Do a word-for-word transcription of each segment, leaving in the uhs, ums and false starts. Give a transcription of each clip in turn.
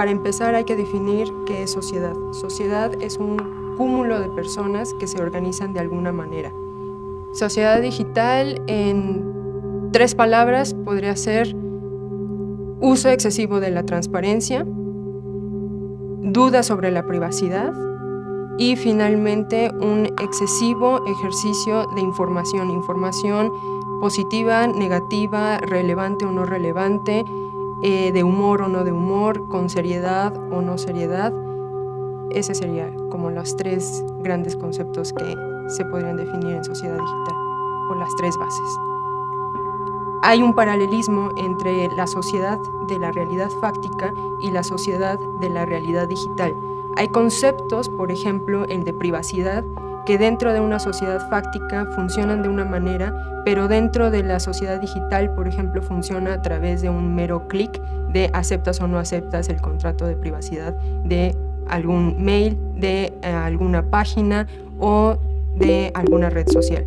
Para empezar hay que definir qué es sociedad. Sociedad es un cúmulo de personas que se organizan de alguna manera. Sociedad digital en tres palabras podría ser uso excesivo de la transparencia, duda sobre la privacidad y finalmente un excesivo ejercicio de información, información positiva, negativa, relevante o no relevante, eh, de humor o no de humor, con seriedad o no seriedad. Ese sería como los tres grandes conceptos que se podrían definir en sociedad digital, o las tres bases. Hay un paralelismo entre la sociedad de la realidad fáctica y la sociedad de la realidad digital. Hay conceptos, por ejemplo, el de privacidad, que dentro de una sociedad fáctica funcionan de una manera, pero dentro de la sociedad digital, por ejemplo, funciona a través de un mero clic de aceptas o no aceptas el contrato de privacidad de algún mail, de eh, alguna página o de alguna red social.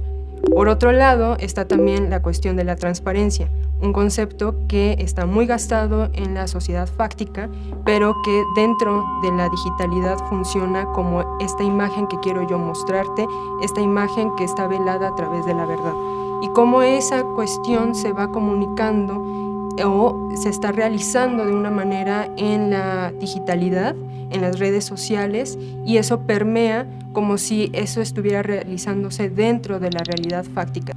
Por otro lado, está también la cuestión de la transparencia, un concepto que está muy gastado en la sociedad fáctica, pero que dentro de la digitalidad funciona como esta imagen que quiero yo mostrarte, esta imagen que está velada a través de la verdad. Y cómo esa cuestión se va comunicando o se está realizando de una manera en la digitalidad, en las redes sociales, y eso permea como si eso estuviera realizándose dentro de la realidad fáctica.